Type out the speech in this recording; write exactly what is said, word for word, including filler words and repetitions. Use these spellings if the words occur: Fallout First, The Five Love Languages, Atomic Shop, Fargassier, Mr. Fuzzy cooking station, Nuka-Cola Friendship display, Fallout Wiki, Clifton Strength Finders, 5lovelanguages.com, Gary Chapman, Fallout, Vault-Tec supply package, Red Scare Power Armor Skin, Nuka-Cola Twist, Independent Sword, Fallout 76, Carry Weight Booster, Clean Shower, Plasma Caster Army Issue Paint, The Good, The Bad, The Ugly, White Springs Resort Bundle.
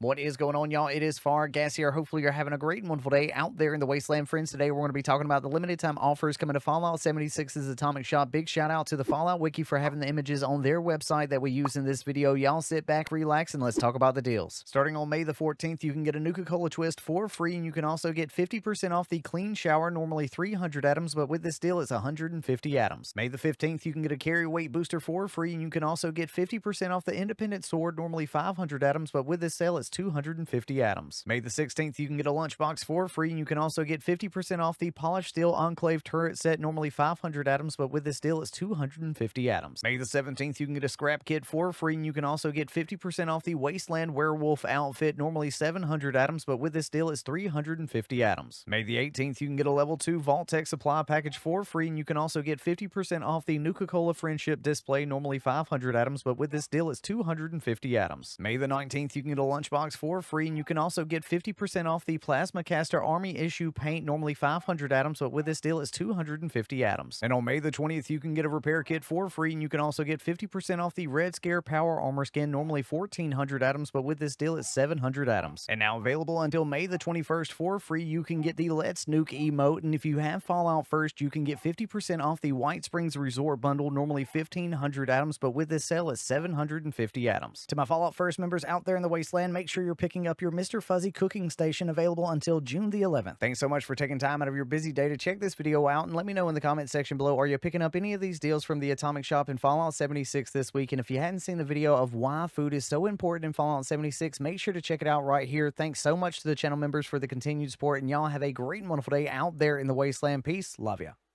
What is going on, y'all? It is Fargassier. Hopefully, you're having a great and wonderful day out there in the wasteland. Friends, today we're going to be talking about the limited time offers coming to Fallout seventy-six's Atomic Shop. Big shout out to the Fallout Wiki for having the images on their website that we use in this video. Y'all sit back, relax, and let's talk about the deals. Starting on May the fourteenth, you can get a Nuka-Cola Twist for free, and you can also get fifty percent off the Clean Shower, normally three hundred atoms, but with this deal, it's one hundred fifty atoms. May the fifteenth, you can get a Carry Weight Booster for free, and you can also get fifty percent off the Independent Sword, normally five hundred atoms, but with this sale, it's two hundred fifty atoms. May the sixteenth, you can get a lunchbox for free, and you can also get fifty percent off the polished steel enclave turret set, normally five hundred atoms, but with this deal it's two hundred fifty atoms. May the seventeenth, you can get a scrap kit for free, and you can also get fifty percent off the wasteland werewolf outfit, normally seven hundred atoms, but with this deal it's three hundred fifty atoms. May the eighteenth, you can get a level two Vault-Tec supply package for free, and you can also get fifty percent off the Nuka-Cola Friendship display, normally five hundred atoms, but with this deal it's two hundred fifty atoms. May the nineteenth, you can get a lunchbox for free, and you can also get fifty percent off the Plasma Caster Army Issue Paint, normally five hundred atoms, but with this deal it's two hundred fifty atoms. And on May the twentieth, you can get a repair kit for free, and you can also get fifty percent off the Red Scare Power Armor Skin, normally fourteen hundred atoms, but with this deal it's seven hundred atoms. And now available until May the twenty-first for free, you can get the Let's Nuke emote, and if you have Fallout First, you can get fifty percent off the White Springs Resort Bundle, normally fifteen hundred atoms, but with this sale it's seven hundred fifty atoms. To my Fallout First members out there in the wasteland, make sure you're picking up your Mister Fuzzy Cooking Station, available until June the eleventh. Thanks so much for taking time out of your busy day to check this video out, and let me know in the comment section below, are you picking up any of these deals from the Atomic Shop in Fallout seventy-six this week? And if you hadn't seen the video of why food is so important in Fallout seventy-six, make sure to check it out right here. Thanks so much to the channel members for the continued support, and y'all have a great and wonderful day out there in the wasteland. Peace, love ya.